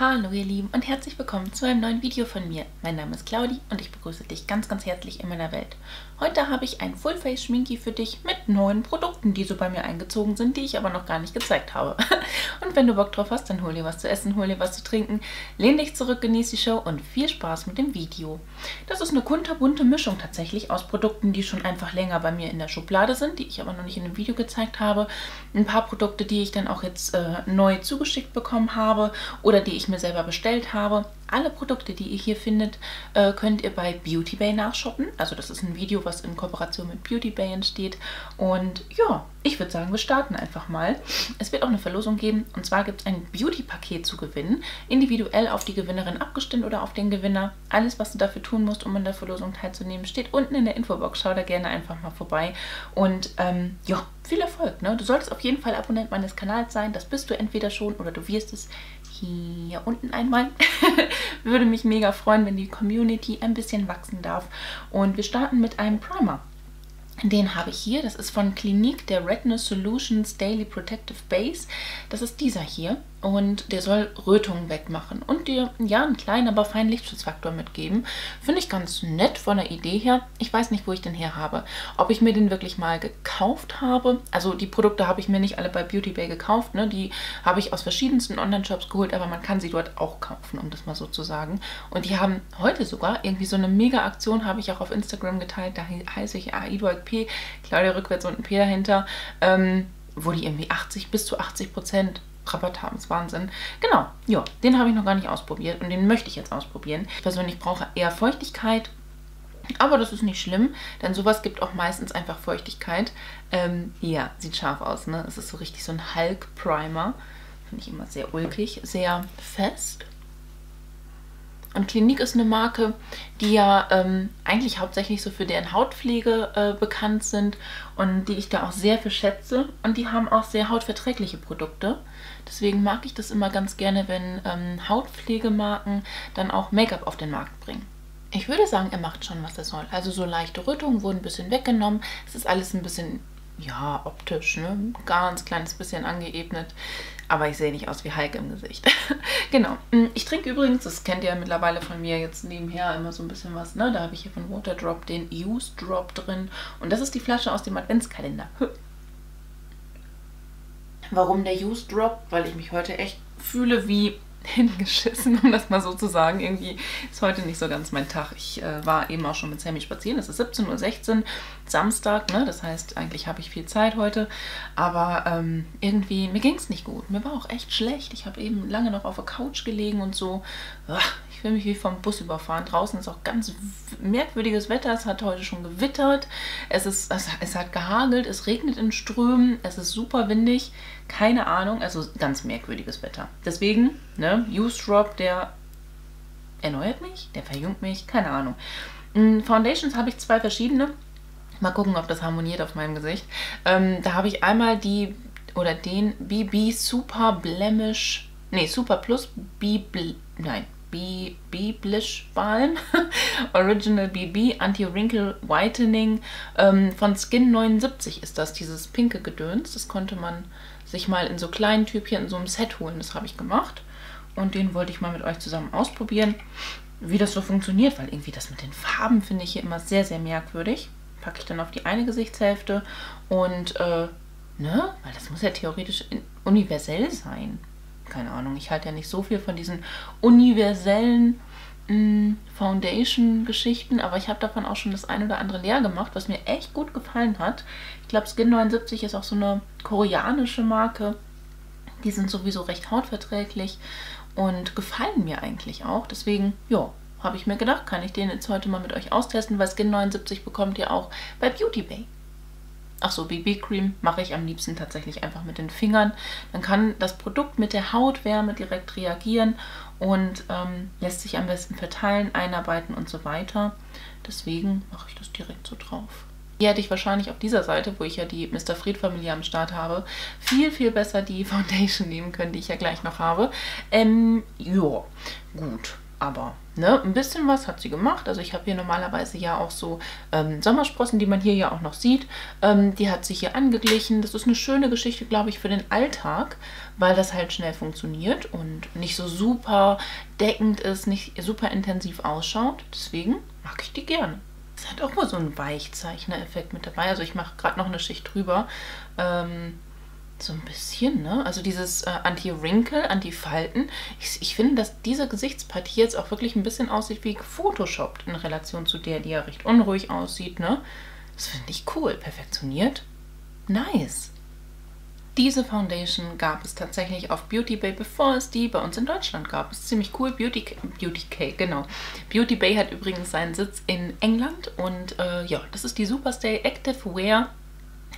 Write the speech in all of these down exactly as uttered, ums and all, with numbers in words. Hallo ihr Lieben und herzlich willkommen zu einem neuen Video von mir. Mein Name ist Claudi und ich begrüße dich ganz ganz herzlich in meiner Welt. Heute habe ich ein Full Face Schminki für dich mit neuen Produkten, die so bei mir eingezogen sind, die ich aber noch gar nicht gezeigt habe. Und wenn du Bock drauf hast, dann hol dir was zu essen, hol dir was zu trinken, lehn dich zurück, genieß die Show und viel Spaß mit dem Video. Das ist eine kunterbunte Mischung tatsächlich aus Produkten, die schon einfach länger bei mir in der Schublade sind, die ich aber noch nicht in dem Video gezeigt habe. Ein paar Produkte, die ich dann auch jetzt äh, neu zugeschickt bekommen habe oder die ich mir selber bestellt habe. Alle Produkte, die ihr hier findet, könnt ihr bei Beauty Bay nachshoppen. Also das ist ein Video, was in Kooperation mit Beauty Bay entsteht. Und ja, ich würde sagen, wir starten einfach mal. Es wird auch eine Verlosung geben. Und zwar gibt es ein Beauty-Paket zu gewinnen. Individuell auf die Gewinnerin abgestimmt oder auf den Gewinner. Alles, was du dafür tun musst, um an der Verlosung teilzunehmen, steht unten in der Infobox. Schau da gerne einfach mal vorbei. Und ähm, ja, viel Erfolg, ne? Du solltest auf jeden Fall Abonnent meines Kanals sein. Das bist du entweder schon oder du wirst es hier unten einmal. Würde mich mega freuen, wenn die Community ein bisschen wachsen darf. Und wir starten mit einem Primer. Den habe ich hier. Das ist von Clinique, der Redness Solutions Daily Protective Base. Das ist dieser hier. Und der soll Rötungen wegmachen und dir ja einen kleinen, aber feinen Lichtschutzfaktor mitgeben. Finde ich ganz nett von der Idee her. Ich weiß nicht, wo ich den her habe. Ob ich mir den wirklich mal gekauft habe. Also die Produkte habe ich mir nicht alle bei Beauty Bay gekauft, ne? Die habe ich aus verschiedensten Online-Shops geholt, aber man kann sie dort auch kaufen, um das mal so zu sagen. Und die haben heute sogar irgendwie so eine Mega-Aktion, habe ich auch auf Instagram geteilt. Da heiße ich A I P, Claudia rückwärts und ein P dahinter, ähm, wo die irgendwie achtzig bis zu achtzig Prozent Rabatt haben, ist Wahnsinn. Genau, ja, den habe ich noch gar nicht ausprobiert und den möchte ich jetzt ausprobieren. Ich persönlich brauche eher Feuchtigkeit, aber das ist nicht schlimm, denn sowas gibt auch meistens einfach Feuchtigkeit. Ähm, ja, sieht scharf aus, ne? Es ist so richtig so ein Hulk-Primer. Finde ich immer sehr ulkig, sehr fest. Und Clinique ist eine Marke, die ja ähm, eigentlich hauptsächlich so für deren Hautpflege äh, bekannt sind und die ich da auch sehr für schätze. Und die haben auch sehr hautverträgliche Produkte. Deswegen mag ich das immer ganz gerne, wenn ähm, Hautpflegemarken dann auch Make-up auf den Markt bringen. Ich würde sagen, er macht schon, was er soll. Also so leichte Rötungen wurden ein bisschen weggenommen. Es ist alles ein bisschen, ja, optisch, ne? Ganz kleines bisschen angeebnet. Aber ich sehe nicht aus wie Hulk im Gesicht. Genau. Ich trinke übrigens, das kennt ihr ja mittlerweile von mir jetzt nebenher immer so ein bisschen was, ne? Da habe ich hier von Waterdrop den Use Drop drin. Und das ist die Flasche aus dem Adventskalender. Warum der Use Drop? Weil ich mich heute echt fühle wie hingeschissen, um das mal so zu sagen. Irgendwie ist heute nicht so ganz mein Tag. Ich äh, war eben auch schon mit Sammy spazieren. Es ist siebzehn Uhr sechzehn, Samstag, ne? Das heißt, eigentlich habe ich viel Zeit heute. Aber ähm, irgendwie, mir ging es nicht gut. Mir war auch echt schlecht. Ich habe eben lange noch auf der Couch gelegen und so. Ich fühle mich wie vom Bus überfahren. Draußen ist auch ganz merkwürdiges Wetter. Es hat heute schon gewittert. Es, ist, es, es hat gehagelt. Es regnet in Strömen. Es ist super windig. Keine Ahnung. Also ganz merkwürdiges Wetter. Deswegen, ne? Use Drop, der erneuert mich, der verjüngt mich, keine Ahnung. Foundations habe ich zwei verschiedene. Mal gucken, ob das harmoniert auf meinem Gesicht. Ähm, da habe ich einmal die, oder den B B Super Blemish, nee, Super Plus B B, nein, B B Blish Balm, Original B B Anti-Wrinkle Whitening ähm, von Skin neunundsiebzig ist das, dieses pinke Gedöns. Das konnte man sich mal in so kleinen Tübchen, in so einem Set holen, das habe ich gemacht. Und den wollte ich mal mit euch zusammen ausprobieren, wie das so funktioniert, weil irgendwie das mit den Farben finde ich hier immer sehr, sehr merkwürdig. Packe ich dann auf die eine Gesichtshälfte und, äh, ne, weil das muss ja theoretisch universell sein. Keine Ahnung, ich halte ja nicht so viel von diesen universellen mh, Foundation-Geschichten, aber ich habe davon auch schon das ein oder andere leer gemacht, was mir echt gut gefallen hat. Ich glaube, Skin neunundsiebzig ist auch so eine koreanische Marke. Die sind sowieso recht hautverträglich und gefallen mir eigentlich auch. Deswegen, ja, habe ich mir gedacht, kann ich den jetzt heute mal mit euch austesten, weil Skin neunundsiebzig bekommt ihr auch bei Beauty Bay. Achso, B B-Cream mache ich am liebsten tatsächlich einfach mit den Fingern. Dann kann das Produkt mit der Hautwärme direkt reagieren und ähm, lässt sich am besten verteilen, einarbeiten und so weiter. Deswegen mache ich das direkt so drauf. Hier hätte ich wahrscheinlich auf dieser Seite, wo ich ja die Mister Fried-Familie am Start habe, viel, viel besser die Foundation nehmen können, die ich ja gleich noch habe. Ähm, ja, gut. aber ne, ein bisschen was hat sie gemacht. Also ich habe hier normalerweise ja auch so ähm, Sommersprossen, die man hier ja auch noch sieht. Ähm, die hat sich hier angeglichen. Das ist eine schöne Geschichte, glaube ich, für den Alltag, weil das halt schnell funktioniert und nicht so super deckend ist, nicht super intensiv ausschaut. Deswegen mag ich die gerne. Es hat auch mal so einen Weichzeichner-Effekt mit dabei. Also ich mache gerade noch eine Schicht drüber. Ähm, so ein bisschen, ne? Also dieses äh, Anti-Wrinkle, Anti-Falten. Ich, ich finde, dass diese Gesichtspartie jetzt auch wirklich ein bisschen aussieht wie gefotoshoppt in Relation zu der, die ja recht unruhig aussieht, ne? Das finde ich cool. Perfektioniert. Nice. Diese Foundation gab es tatsächlich auf Beauty Bay, bevor es die bei uns in Deutschland gab. Das ist ziemlich cool. Beauty, Beauty Cake, genau. Beauty Bay hat übrigens seinen Sitz in England und äh, ja, das ist die Super Stay Active Wear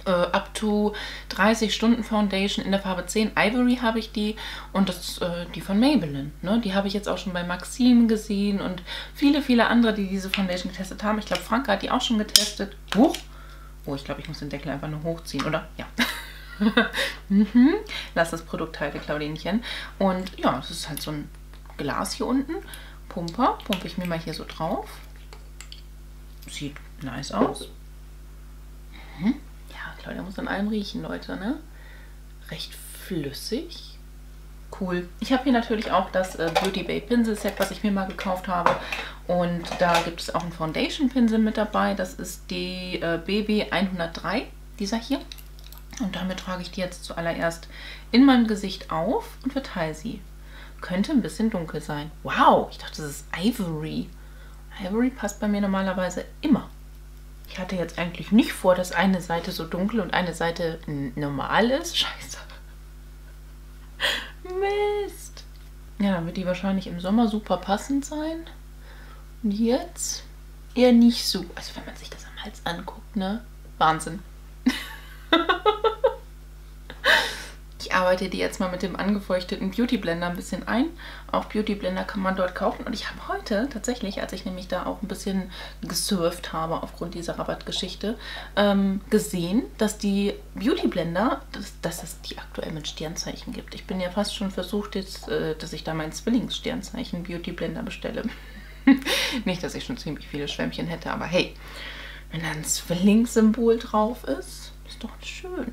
äh, Up to dreißig Stunden Foundation in der Farbe zehn. Ivory habe ich die und das ist äh, die von Maybelline. Ne? Die habe ich jetzt auch schon bei Maxim gesehen und viele, viele andere, die diese Foundation getestet haben. Ich glaube, Franka hat die auch schon getestet. Hoch. Oh, ich glaube, ich muss den Deckel einfach nur hochziehen, oder? Ja. mhm. Lass das Produkt halten, Claudinchen. Und ja, es ist halt so ein Glas hier unten. Pumper. Pumpe ich mir mal hier so drauf. Sieht nice aus. Mhm. Ja, Claudia muss an allem riechen, Leute, ne? Recht flüssig. Cool. Ich habe hier natürlich auch das äh, Beauty Bay Pinsel Set, was ich mir mal gekauft habe. Und da gibt es auch einen Foundation Pinsel mit dabei. Das ist die äh, B B hundertdrei. Dieser hier. Und damit trage ich die jetzt zuallererst in meinem Gesicht auf und verteile sie. Könnte ein bisschen dunkel sein. Wow, ich dachte, das ist Ivory. Ivory passt bei mir normalerweise immer. Ich hatte jetzt eigentlich nicht vor, dass eine Seite so dunkel und eine Seite normal ist. Scheiße. Mist. Ja, dann wird die wahrscheinlich im Sommer super passend sein. Und jetzt eher nicht so. Also wenn man sich das am Hals anguckt, ne? Wahnsinn. Ich arbeite die jetzt mal mit dem angefeuchteten Beautyblender ein bisschen ein. Auch Beautyblender kann man dort kaufen. Und ich habe heute tatsächlich, als ich nämlich da auch ein bisschen gesurft habe aufgrund dieser Rabattgeschichte, ähm, gesehen, dass die Beautyblender, dass, dass es die aktuell mit Sternzeichen gibt. Ich bin ja fast schon versucht, jetzt, äh, dass ich da mein Zwillingssternzeichen Beautyblender bestelle. Nicht, dass ich schon ziemlich viele Schwämmchen hätte, aber hey, wenn da ein Zwillingssymbol drauf ist, ist doch schön.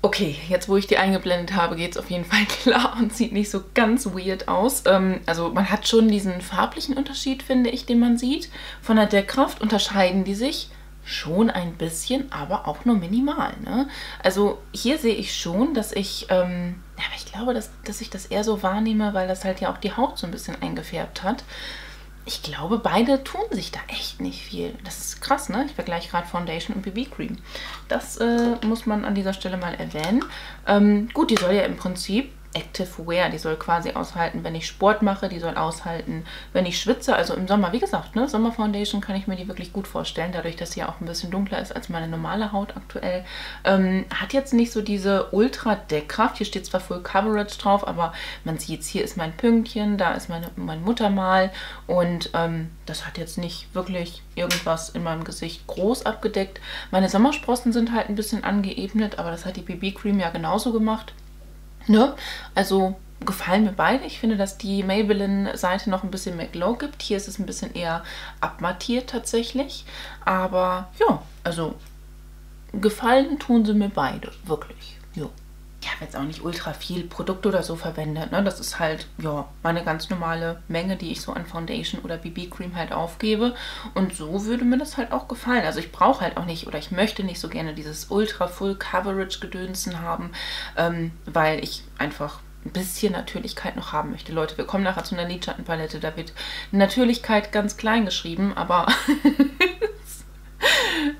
Okay, jetzt wo ich die eingeblendet habe, geht es auf jeden Fall klar und sieht nicht so ganz weird aus. Ähm, also man hat schon diesen farblichen Unterschied, finde ich, den man sieht. Von der Deckkraft unterscheiden die sich schon ein bisschen, aber auch nur minimal. Ne? Also hier sehe ich schon, dass ich, ähm, aber ich glaube, dass, dass ich das eher so wahrnehme, weil das halt ja auch die Haut so ein bisschen eingefärbt hat. Ich glaube, beide tun sich da echt nicht viel. Das ist krass, ne? Ich vergleiche gerade Foundation und B B-Cream. Das äh, muss man an dieser Stelle mal erwähnen. Ähm, gut, die soll ja im Prinzip Active Wear, die soll quasi aushalten, wenn ich Sport mache, die soll aushalten, wenn ich schwitze. Also im Sommer, wie gesagt, ne? Sommerfoundation kann ich mir die wirklich gut vorstellen, dadurch, dass sie ja auch ein bisschen dunkler ist als meine normale Haut aktuell. Ähm, hat jetzt nicht so diese Ultra-Deckkraft. Hier steht zwar Full Coverage drauf, aber man sieht es, hier ist mein Pünktchen, da ist meine, mein Muttermal und ähm, das hat jetzt nicht wirklich irgendwas in meinem Gesicht groß abgedeckt. Meine Sommersprossen sind halt ein bisschen angeebnet, aber das hat die B B-Cream ja genauso gemacht. Ne? Also gefallen mir beide. Ich finde, dass die Maybelline-Seite noch ein bisschen mehr Glow gibt. Hier ist es ein bisschen eher abmattiert tatsächlich. Aber ja, also gefallen tun sie mir beide. Wirklich. Jo. Ich habe jetzt auch nicht ultra viel Produkt oder so verwendet. Ne? Das ist halt ja meine ganz normale Menge, die ich so an Foundation oder B B-Cream halt aufgebe. Und so würde mir das halt auch gefallen. Also ich brauche halt auch nicht oder ich möchte nicht so gerne dieses Ultra-Full-Coverage-Gedönsen haben, ähm, weil ich einfach ein bisschen Natürlichkeit noch haben möchte. Leute, wir kommen nachher zu einer Lidschattenpalette. Da wird Natürlichkeit ganz klein geschrieben, aber...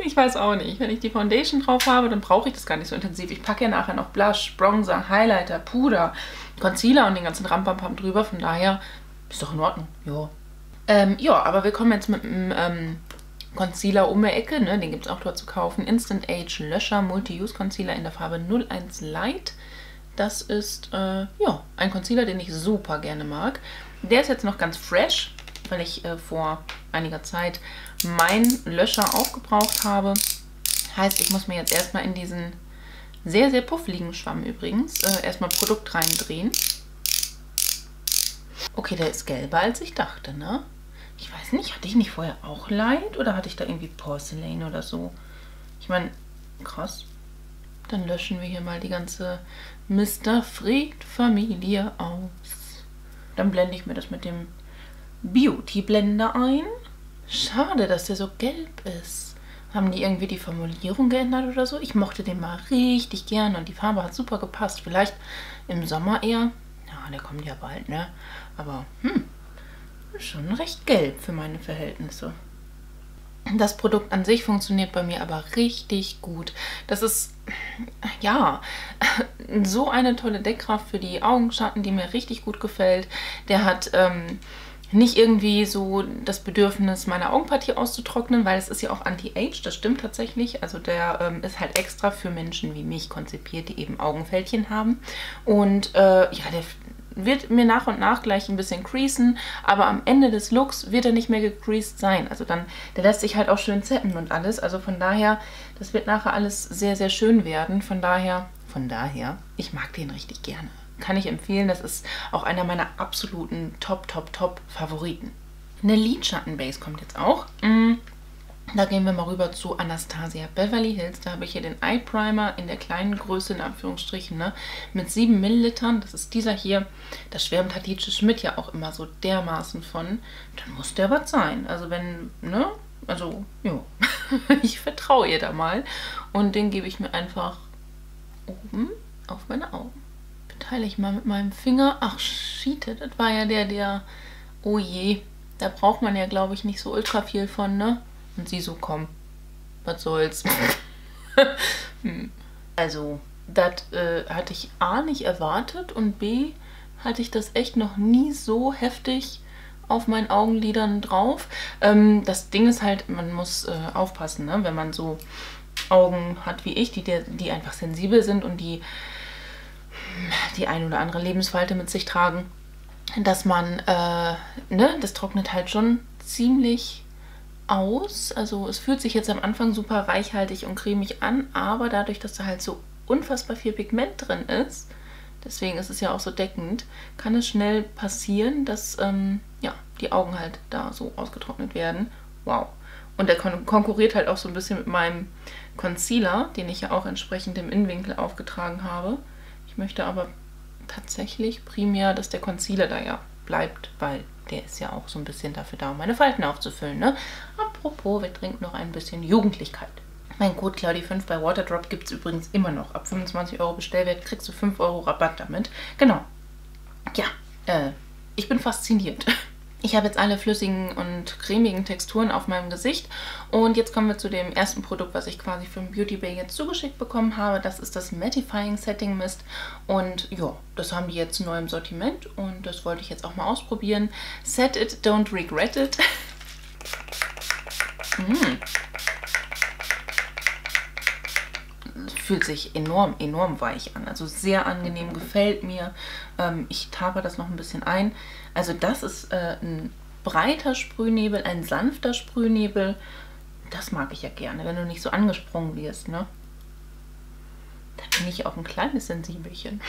Ich weiß auch nicht. Wenn ich die Foundation drauf habe, dann brauche ich das gar nicht so intensiv. Ich packe ja nachher noch Blush, Bronzer, Highlighter, Puder, Concealer und den ganzen Rampampam drüber. Von daher ist doch in Ordnung. Jo. Ähm, ja, aber wir kommen jetzt mit einem ähm, Concealer um die Ecke. Ne? Den gibt es auch dort zu kaufen. Instant Age Löscher Multi-Use Concealer in der Farbe null eins Light. Das ist äh, ja, ein Concealer, den ich super gerne mag. Der ist jetzt noch ganz fresh, weil ich äh, vor einiger Zeit meinen Löscher aufgebraucht habe. Heißt, ich muss mir jetzt erstmal in diesen sehr, sehr puffeligen Schwamm übrigens äh, erstmal Produkt reindrehen. Okay, der ist gelber, als ich dachte, ne? Ich weiß nicht, hatte ich nicht vorher auch Light? Oder hatte ich da irgendwie Porcelain oder so? Ich meine, krass. Dann löschen wir hier mal die ganze Mister Fried-Familie aus. Dann blende ich mir das mit dem Beautyblender ein. Schade, dass der so gelb ist. Haben die irgendwie die Formulierung geändert oder so? Ich mochte den mal richtig gern und die Farbe hat super gepasst. Vielleicht im Sommer eher. Ja, der kommt ja bald, ne? Aber, hm, schon recht gelb für meine Verhältnisse. Das Produkt an sich funktioniert bei mir aber richtig gut. Das ist, ja, so eine tolle Deckkraft für die Augenschatten, die mir richtig gut gefällt. Der hat ähm, nicht irgendwie so das Bedürfnis, meine Augenpartie auszutrocknen, weil es ist ja auch Anti-Age, das stimmt tatsächlich. Also der ähm, ist halt extra für Menschen wie mich konzipiert, die eben Augenfältchen haben. Und äh, ja, der wird mir nach und nach gleich ein bisschen creasen, aber am Ende des Looks wird er nicht mehr gecreased sein. Also dann, der lässt sich halt auch schön zappen und alles. Also von daher, das wird nachher alles sehr, sehr schön werden. Von daher, von daher, ich mag den richtig gerne. Kann ich empfehlen, das ist auch einer meiner absoluten Top, Top, Top Favoriten. Eine Lidschattenbase kommt jetzt auch. Mm. Da gehen wir mal rüber zu Anastasia Beverly Hills. Da habe ich hier den Eye Primer in der kleinen Größe, in Anführungsstrichen, ne, mit sieben Milliliter. Das ist dieser hier. Da schwärmt Hatice Schmidt ja auch immer so dermaßen von. Dann muss der was sein. Also wenn, ne, also, ja, ich vertraue ihr da mal. Und den gebe ich mir einfach oben auf meine Augen. Teile ich mal mit meinem Finger. Ach, Schiete, das war ja der, der... Oh je, da braucht man ja, glaube ich, nicht so ultra viel von, ne? Und sie so, komm, was soll's. hm. Also, das äh, hatte ich A, nicht erwartet und B, hatte ich das echt noch nie so heftig auf meinen Augenlidern drauf. Ähm, das Ding ist halt, man muss äh, aufpassen, ne? Wenn man so Augen hat wie ich, die, die einfach sensibel sind und die die ein oder andere Lebensfalte mit sich tragen, dass man, äh, ne, das trocknet halt schon ziemlich aus. Also es fühlt sich jetzt am Anfang super reichhaltig und cremig an, aber dadurch, dass da halt so unfassbar viel Pigment drin ist, deswegen ist es ja auch so deckend, kann es schnell passieren, dass, ähm, ja, die Augen halt da so ausgetrocknet werden. Wow. Und der kon konkurriert halt auch so ein bisschen mit meinem Concealer, den ich ja auch entsprechend im Innenwinkel aufgetragen habe. Ich möchte aber tatsächlich primär, dass der Concealer da ja bleibt, weil der ist ja auch so ein bisschen dafür da, um meine Falten aufzufüllen, ne? Apropos, wir trinken noch ein bisschen Jugendlichkeit. Mein Code Claudi fünf bei Waterdrop gibt es übrigens immer noch. Ab fünfundzwanzig Euro Bestellwert kriegst du fünf Euro Rabatt damit. Genau. Ja, äh, ich bin fasziniert. Ich habe jetzt alle flüssigen und cremigen Texturen auf meinem Gesicht und jetzt kommen wir zu dem ersten Produkt, was ich quasi vom Beauty Bay jetzt zugeschickt bekommen habe. Das ist das Mattifying Setting Mist und ja, das haben die jetzt neu im Sortiment und das wollte ich jetzt auch mal ausprobieren. Set it, don't regret it. mm. Fühlt sich enorm, enorm weich an, also sehr angenehm, gefällt mir. Ähm, ich tape das noch ein bisschen ein. Also das ist äh, ein breiter Sprühnebel, ein sanfter Sprühnebel. Das mag ich ja gerne, wenn du nicht so angesprungen wirst, ne? Da bin ich auch ein kleines Sensibelchen.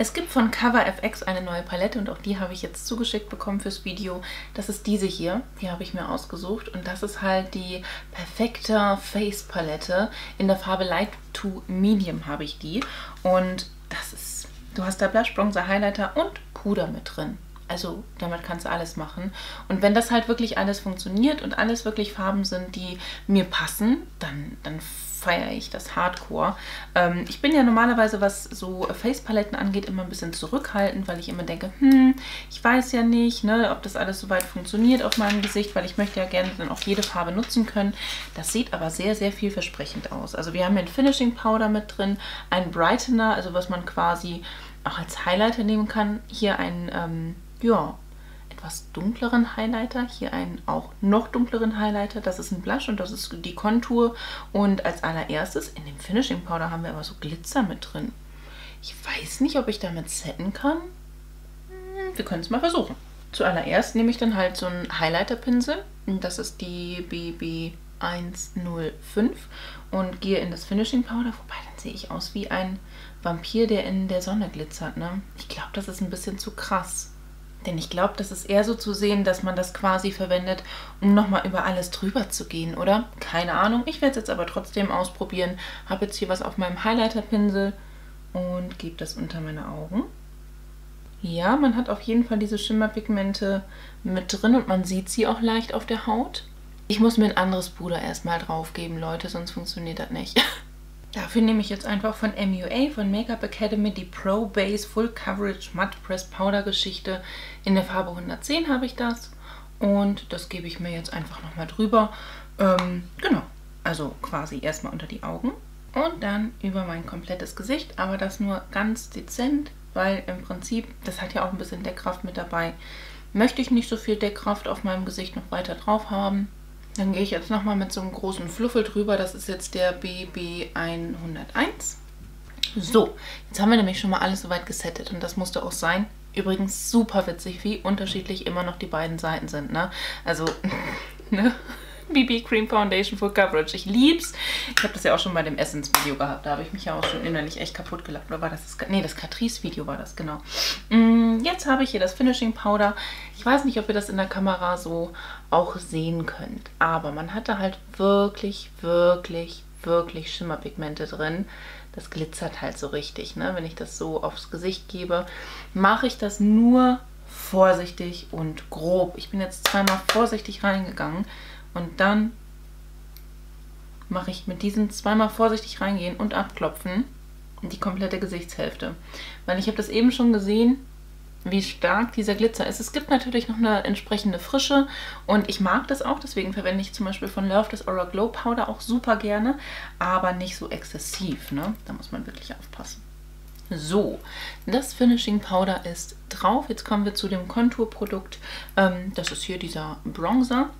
Es gibt von Cover F X eine neue Palette und auch die habe ich jetzt zugeschickt bekommen fürs Video. Das ist diese hier, die habe ich mir ausgesucht und das ist halt die Perfekter Face Palette. In der Farbe Light to Medium habe ich die und das ist, du hast da Blush, Bronzer, Highlighter und Puder mit drin. Also damit kannst du alles machen. Und wenn das halt wirklich alles funktioniert und alles wirklich Farben sind, die mir passen, dann, dann feiere ich das Hardcore. Ähm, ich bin ja normalerweise, was so Face-Paletten angeht, immer ein bisschen zurückhaltend, weil ich immer denke, hm, ich weiß ja nicht, ne, ob das alles soweit funktioniert auf meinem Gesicht, weil ich möchte ja gerne dann auch jede Farbe nutzen können. Das sieht aber sehr, sehr vielversprechend aus. Also wir haben hier einen Finishing Powder mit drin, einen Brightener, also was man quasi auch als Highlighter nehmen kann. Hier ein... Ähm, ja, etwas dunkleren Highlighter, hier einen auch noch dunkleren Highlighter, das ist ein Blush und das ist die Kontur und als allererstes in dem Finishing Powder haben wir aber so Glitzer mit drin. Ich weiß nicht, ob ich damit setten kann, wir können es mal versuchen. Zuallererst nehme ich dann halt so einen Highlighter-Pinsel, das ist die B B eins null fünf und gehe in das Finishing Powder, wobei dann sehe ich aus wie ein Vampir, der in der Sonne glitzert, ne? Ich glaube, das ist ein bisschen zu krass. Denn ich glaube, das ist eher so zu sehen, dass man das quasi verwendet, um nochmal über alles drüber zu gehen, oder? Keine Ahnung, ich werde es jetzt aber trotzdem ausprobieren. Habe jetzt hier was auf meinem Highlighterpinsel und gebe das unter meine Augen. Ja, man hat auf jeden Fall diese Schimmerpigmente mit drin und man sieht sie auch leicht auf der Haut. Ich muss mir ein anderes Puder erstmal draufgeben, Leute, sonst funktioniert das nicht. Dafür nehme ich jetzt einfach von M U A, von Make-Up Academy, die Pro Base Full Coverage Matte Press Powder Geschichte. In der Farbe hundertzehn habe ich das und das gebe ich mir jetzt einfach nochmal drüber. Ähm, genau, also quasi erstmal unter die Augen und dann über mein komplettes Gesicht, aber das nur ganz dezent, weil im Prinzip, das hat ja auch ein bisschen Deckkraft mit dabei, möchte ich nicht so viel Deckkraft auf meinem Gesicht noch weiter drauf haben. Dann gehe ich jetzt nochmal mit so einem großen Fluffel drüber. Das ist jetzt der B B hunderteins. So, jetzt haben wir nämlich schon mal alles soweit gesettet und das musste auch sein. Übrigens super witzig, wie unterschiedlich immer noch die beiden Seiten sind, ne? Also, ne? B B Cream Foundation Full Coverage. Ich lieb's. Ich habe das ja auch schon bei dem Essence-Video gehabt. Da habe ich mich ja auch schon innerlich echt kaputt gelacht. Oder war das das? Nee, das Catrice-Video war das, genau. Jetzt habe ich hier das Finishing Powder. Ich weiß nicht, ob ihr das in der Kamera so auch sehen könnt. Aber man hat da halt wirklich, wirklich, wirklich Schimmerpigmente drin. Das glitzert halt so richtig, ne? Wenn ich das so aufs Gesicht gebe, mache ich das nur vorsichtig und grob. Ich bin jetzt zweimal vorsichtig reingegangen. Und dann mache ich mit diesem zweimal vorsichtig reingehen und abklopfen die komplette Gesichtshälfte. Weil ich habe das eben schon gesehen, wie stark dieser Glitzer ist. Es gibt natürlich noch eine entsprechende Frische und ich mag das auch. Deswegen verwende ich zum Beispiel von Love das Aura Glow Powder auch super gerne, aber nicht so exzessiv, ne? Da muss man wirklich aufpassen. So, das Finishing Powder ist drauf. Jetzt kommen wir zu dem Konturprodukt. Das ist hier dieser Bronzer.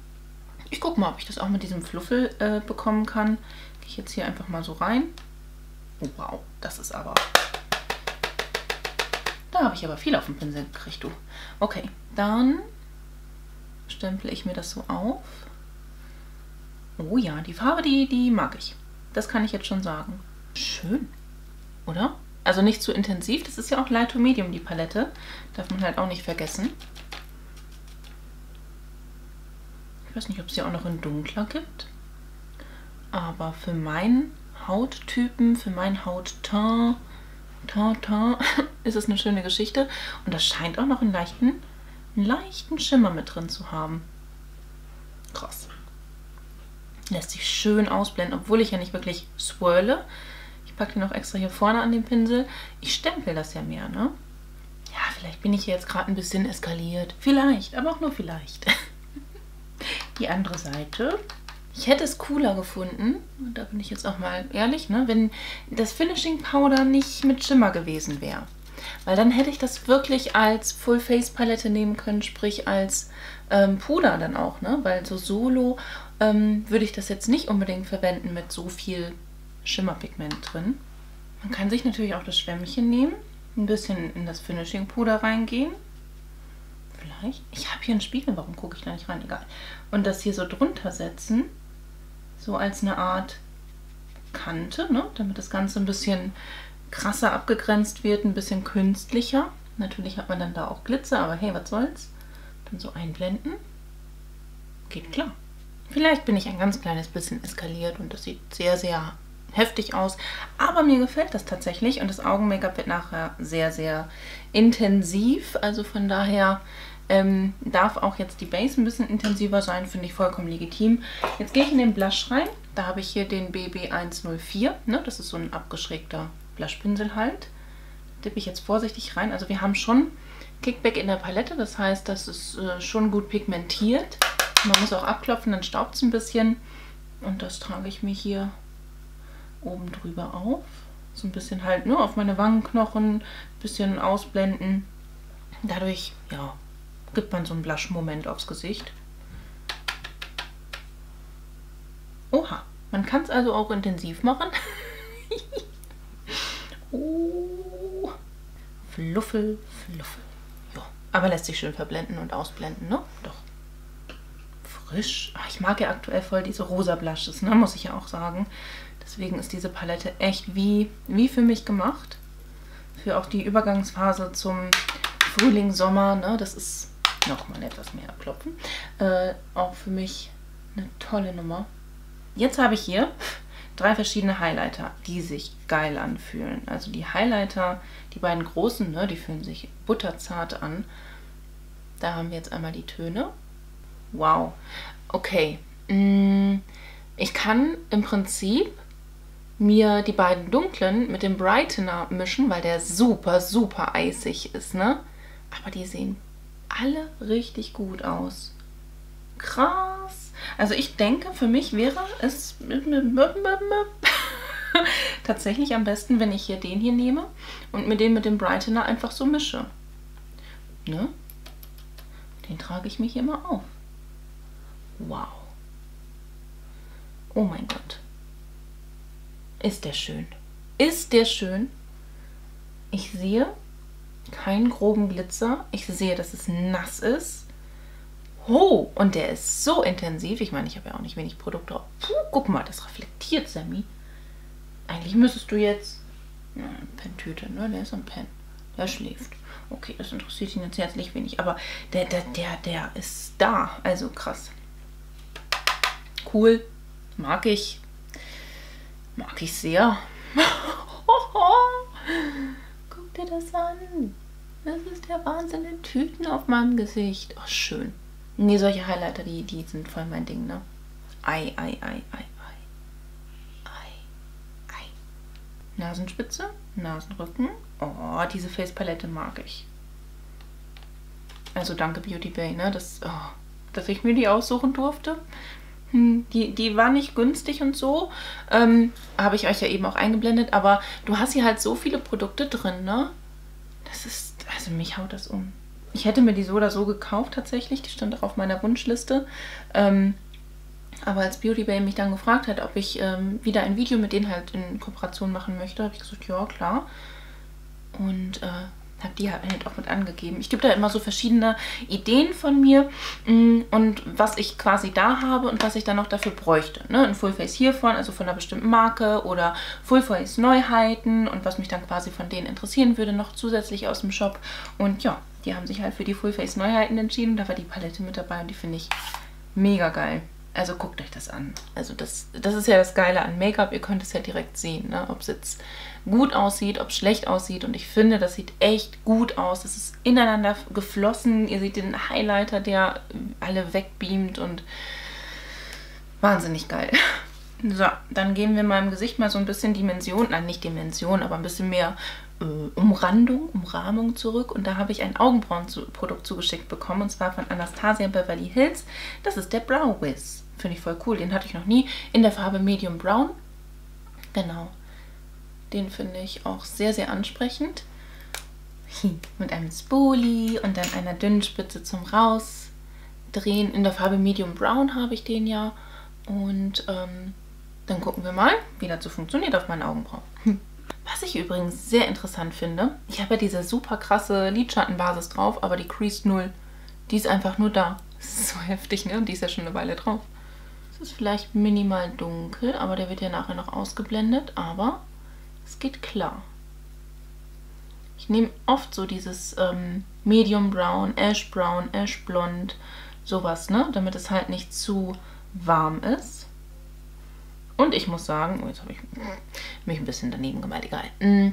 Ich gucke mal, ob ich das auch mit diesem Fluffel äh, bekommen kann. Gehe ich jetzt hier einfach mal so rein. Oh, wow, das ist aber... Da habe ich aber viel auf dem Pinsel gekriegt, du. Okay, dann stempel ich mir das so auf. Oh ja, die Farbe, die, die mag ich. Das kann ich jetzt schon sagen. Schön, oder? Also nicht zu intensiv. Das ist ja auch Light to Medium, die Palette. Darf man halt auch nicht vergessen. Ich weiß nicht, ob es hier auch noch in dunkler gibt, aber für meinen Hauttypen, für meinen Hautton ist es eine schöne Geschichte und das scheint auch noch einen leichten, einen leichten Schimmer mit drin zu haben. Krass. Lässt sich schön ausblenden, obwohl ich ja nicht wirklich swirle. Ich packe den auch extra hier vorne an den Pinsel. Ich stempel das ja mehr, ne? Ja, vielleicht bin ich hier jetzt gerade ein bisschen eskaliert. Vielleicht, aber auch nur vielleicht. Die andere Seite. Ich hätte es cooler gefunden, und da bin ich jetzt auch mal ehrlich, ne, wenn das Finishing Powder nicht mit Schimmer gewesen wäre. Weil dann hätte ich das wirklich als Full Face Palette nehmen können, sprich als ähm, Puder dann auch, ne? Weil so solo ähm, würde ich das jetzt nicht unbedingt verwenden mit so viel Schimmerpigment drin. Man kann sich natürlich auch das Schwämmchen nehmen, ein bisschen in das Finishing Puder reingehen. Vielleicht. Ich habe hier einen Spiegel, warum gucke ich da nicht rein? Egal. Und das hier so drunter setzen, so als eine Art Kante, ne? Damit das Ganze ein bisschen krasser abgegrenzt wird, ein bisschen künstlicher. Natürlich hat man dann da auch Glitzer, aber hey, was soll's? Dann so einblenden. Geht klar. Vielleicht bin ich ein ganz kleines bisschen eskaliert und das sieht sehr, sehr heftig aus, aber mir gefällt das tatsächlich und das Augen-Make-up wird nachher sehr, sehr intensiv, also von daher ähm, darf auch jetzt die Base ein bisschen intensiver sein, finde ich vollkommen legitim. Jetzt gehe ich in den Blush rein, da habe ich hier den B B hundertvier, ne? Das ist so ein abgeschrägter Blushpinsel halt, tippe ich jetzt vorsichtig rein, also wir haben schon Kickback in der Palette, das heißt, das ist äh, schon gut pigmentiert, man muss auch abklopfen, dann staubt es ein bisschen und das trage ich mir hier oben drüber auf. So ein bisschen halt nur auf meine Wangenknochen, ein bisschen ausblenden. Dadurch, ja, gibt man so einen Blush-Moment aufs Gesicht. Oha, man kann es also auch intensiv machen. Oh, Fluffel, Fluffel. Ja, aber lässt sich schön verblenden und ausblenden, ne? Doch. Frisch. Ach, ich mag ja aktuell voll diese rosa Blushes, ne? Muss ich ja auch sagen. Deswegen ist diese Palette echt wie, wie für mich gemacht. Für auch die Übergangsphase zum Frühling, Sommer, ne, das ist nochmal etwas mehr abklopfen. Äh, auch für mich eine tolle Nummer. Jetzt habe ich hier drei verschiedene Highlighter, die sich geil anfühlen. Also die Highlighter, die beiden großen, ne, die fühlen sich butterzart an. Da haben wir jetzt einmal die Töne. Wow. Okay. Ich kann im Prinzip mir die beiden dunklen mit dem Brightener mischen, weil der super, super eisig ist, ne? Aber die sehen alle richtig gut aus. Krass. Also ich denke, für mich wäre es tatsächlich am besten, wenn ich hier den hier nehme und mir den mit dem Brightener einfach so mische. Ne? Den trage ich mich immer auf. Wow. Oh mein Gott. Ist der schön. Ist der schön. Ich sehe keinen groben Glitzer. Ich sehe, dass es nass ist. Oh, und der ist so intensiv. Ich meine, ich habe ja auch nicht wenig Produkt drauf. Puh, guck mal, das reflektiert, Sammy. Eigentlich müsstest du jetzt... Na, Penntüte, ne? Der ist ein Penn. Der schläft. Okay, das interessiert ihn jetzt herzlich wenig. Aber der, der, der, der ist da. Also krass. Cool. Mag ich. Mag ich sehr. Guck dir das an. Das ist der Wahnsinn in Tüten auf meinem Gesicht. Oh, schön. Nee, solche Highlighter, die, die sind voll mein Ding, ne? Ei, ei, ei, ei, ei. Ei, ei. Nasenspitze, Nasenrücken. Oh, diese Face-Palette mag ich. Also danke Beauty Bay, ne? Das, oh, dass ich mir die aussuchen durfte. Die, die war nicht günstig und so, ähm, habe ich euch ja eben auch eingeblendet, aber du hast hier halt so viele Produkte drin, ne? Das ist, also mich haut das um. Ich hätte mir die so oder so gekauft tatsächlich, die stand auch auf meiner Wunschliste, ähm, aber als Beauty Bay mich dann gefragt hat, ob ich ähm, wieder ein Video mit denen halt in Kooperation machen möchte, habe ich gesagt, ja klar, und äh, habe die halt auch mit angegeben. Ich gebe da immer so verschiedene Ideen von mir und was ich quasi da habe und was ich dann noch dafür bräuchte. Ne? Ein Fullface hiervon, also von einer bestimmten Marke oder Fullface Neuheiten und was mich dann quasi von denen interessieren würde, noch zusätzlich aus dem Shop. Und ja, die haben sich halt für die Fullface Neuheiten entschieden. Da war die Palette mit dabei und die finde ich mega geil. Also guckt euch das an. Also das, das ist ja das Geile an Make-up. Ihr könnt es ja direkt sehen, ne? Ob es jetzt gut aussieht, ob es schlecht aussieht. Und ich finde, das sieht echt gut aus. Das ist ineinander geflossen. Ihr seht den Highlighter, der alle wegbeamt und wahnsinnig geil. So, dann geben wir meinem Gesicht mal so ein bisschen Dimension, nein, nicht Dimension, aber ein bisschen mehr äh, Umrandung, Umrahmung zurück. Und da habe ich ein Augenbrauenprodukt zugeschickt bekommen, und zwar von Anastasia Beverly Hills. Das ist der Brow Wiz. Finde ich voll cool. Den hatte ich noch nie. In der Farbe Medium Brown. Genau. Den finde ich auch sehr, sehr ansprechend. Mit einem Spoolie und dann einer dünnen Spitze zum Rausdrehen. In der Farbe Medium Brown habe ich den ja. Und ähm, dann gucken wir mal, wie das so funktioniert auf meinen Augenbrauen. Was ich übrigens sehr interessant finde, ich habe ja diese super krasse Lidschattenbasis drauf, aber die Crease null, die ist einfach nur da. Das ist so heftig, ne? Und die ist ja schon eine Weile drauf. Es ist vielleicht minimal dunkel, aber der wird ja nachher noch ausgeblendet, aber es geht klar. Ich nehme oft so dieses ähm, Medium Brown, Ash Brown, Ash Blond, sowas, ne? Damit es halt nicht zu warm ist. Und ich muss sagen, oh, jetzt habe ich mich ein bisschen daneben gemalt, egal.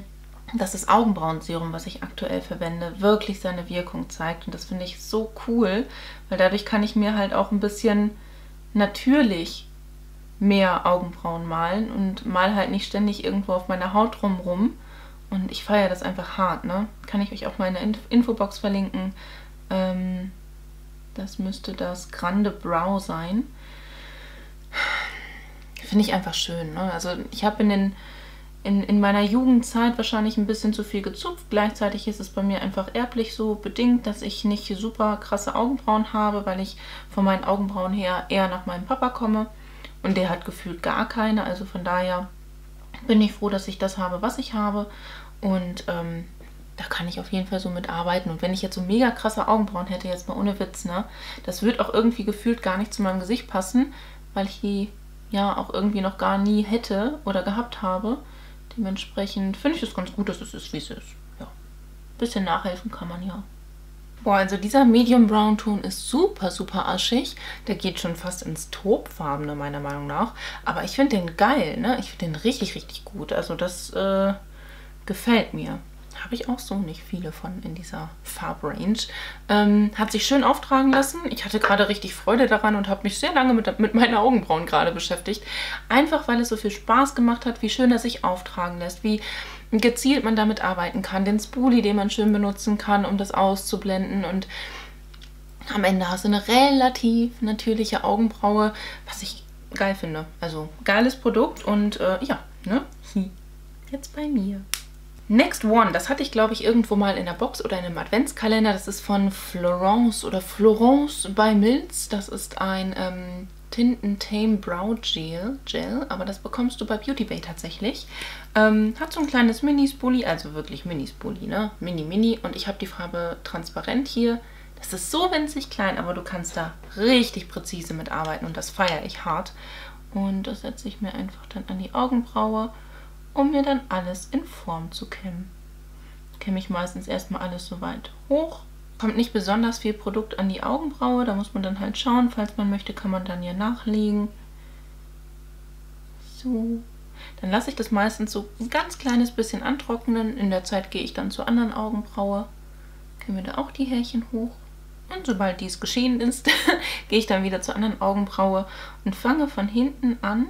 Dass das Augenbrauenserum, was ich aktuell verwende, wirklich seine Wirkung zeigt. Und das finde ich so cool, weil dadurch kann ich mir halt auch ein bisschen natürlich mehr Augenbrauen malen und mal halt nicht ständig irgendwo auf meiner Haut rumrum. Und ich feiere das einfach hart, ne? Kann ich euch auch meine Infobox verlinken. Ähm, das müsste das Grande Brow sein. Finde ich einfach schön, ne? Also ich habe in den In, in meiner Jugendzeit wahrscheinlich ein bisschen zu viel gezupft. Gleichzeitig ist es bei mir einfach erblich so bedingt, dass ich nicht super krasse Augenbrauen habe, weil ich von meinen Augenbrauen her eher nach meinem Papa komme. Und der hat gefühlt gar keine. Also von daher bin ich froh, dass ich das habe, was ich habe. Und ähm, da kann ich auf jeden Fall so mit arbeiten. Und wenn ich jetzt so mega krasse Augenbrauen hätte, jetzt mal ohne Witz, ne? Das wird auch irgendwie gefühlt gar nicht zu meinem Gesicht passen, weil ich die ja auch irgendwie noch gar nie hätte oder gehabt habe. Dementsprechend finde ich es ganz gut, dass es ist, wie es ist. Ja. Ein bisschen nachhelfen kann man ja. Boah, also dieser Medium Brown Ton ist super, super aschig. Der geht schon fast ins Taubfarbene, meiner Meinung nach. Aber ich finde den geil, ne? Ich finde den richtig, richtig gut. Also das äh, gefällt mir. Habe ich auch so nicht viele von in dieser Farbrange. Ähm, hat sich schön auftragen lassen. Ich hatte gerade richtig Freude daran und habe mich sehr lange mit, mit meinen Augenbrauen gerade beschäftigt. Einfach, weil es so viel Spaß gemacht hat, wie schön er sich auftragen lässt, wie gezielt man damit arbeiten kann. Den Spoolie, den man schön benutzen kann, um das auszublenden. Und am Ende hast du eine relativ natürliche Augenbraue, was ich geil finde. Also, geiles Produkt und äh, ja, ne? Jetzt bei mir. Next One, das hatte ich, glaube ich, irgendwo mal in der Box oder in einem Adventskalender. Das ist von Florence oder Florence by Mills. Das ist ein ähm, Tintentame Brow Gel, Gel, aber das bekommst du bei Beauty Bay tatsächlich. Ähm, hat so ein kleines Mini-Spoolie, also wirklich Mini-Spoolie, ne? Mini-Mini. Und ich habe die Farbe transparent hier. Das ist so winzig klein, aber du kannst da richtig präzise mitarbeiten und das feiere ich hart. Und das setze ich mir einfach dann an die Augenbraue, um mir dann alles in Form zu kämmen. Kämme ich meistens erstmal alles so weit hoch. Kommt nicht besonders viel Produkt an die Augenbraue, da muss man dann halt schauen. Falls man möchte, kann man dann hier nachlegen. So. Dann lasse ich das meistens so ein ganz kleines bisschen antrocknen. In der Zeit gehe ich dann zur anderen Augenbraue. Kämme da auch die Härchen hoch. Und sobald dies geschehen ist, gehe ich dann wieder zur anderen Augenbraue und fange von hinten an,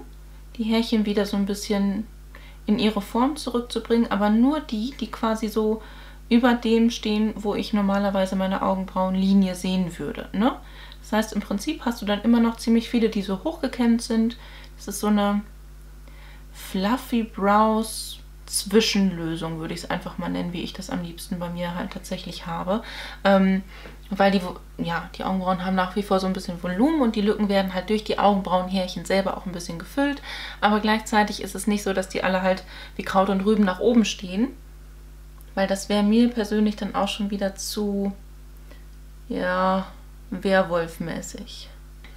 die Härchen wieder so ein bisschen in ihre Form zurückzubringen, aber nur die, die quasi so über dem stehen, wo ich normalerweise meine Augenbrauenlinie sehen würde, ne? Das heißt, im Prinzip hast du dann immer noch ziemlich viele, die so hochgekämmt sind. Das ist so eine Fluffy Brows Zwischenlösung, würde ich es einfach mal nennen, wie ich das am liebsten bei mir halt tatsächlich habe. Ähm, weil die, ja, die Augenbrauen haben nach wie vor so ein bisschen Volumen und die Lücken werden halt durch die Augenbrauenhärchen selber auch ein bisschen gefüllt. Aber gleichzeitig ist es nicht so, dass die alle halt wie Kraut und Rüben nach oben stehen. Weil das wäre mir persönlich dann auch schon wieder zu, ja, Werwolf-mäßig.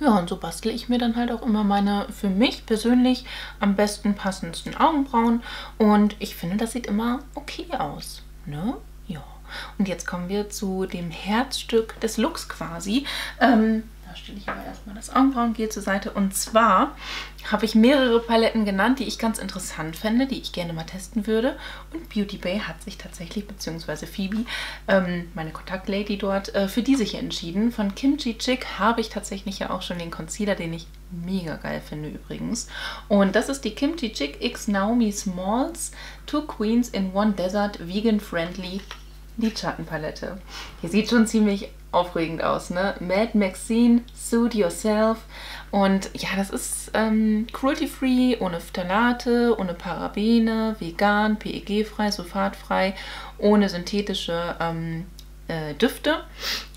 Ja, und so bastle ich mir dann halt auch immer meine für mich persönlich am besten passendsten Augenbrauen. Und ich finde, das sieht immer okay aus, ne? Ja. Und jetzt kommen wir zu dem Herzstück des Looks quasi. Ähm, da stelle ich aber erstmal das Augenbrauengel zur Seite. Und zwar habe ich mehrere Paletten genannt, die ich ganz interessant fände, die ich gerne mal testen würde. Und Beauty Bay hat sich tatsächlich, beziehungsweise Phoebe, ähm, meine Kontaktlady dort, äh, für diese hier entschieden. Von Kimchi Chic habe ich tatsächlich ja auch schon den Concealer, den ich mega geil finde übrigens. Und das ist die Kimchi Chic X Naomi Smalls Two Queens in One Desert Vegan Friendly Lidschattenpalette. Die sieht schon ziemlich aufregend aus, ne? Mad Maxine, Suit Yourself. Und ja, das ist ähm, cruelty-free, ohne Phthalate, ohne Parabene, vegan, P E G-frei, sulfatfrei, ohne synthetische ähm, äh, Düfte.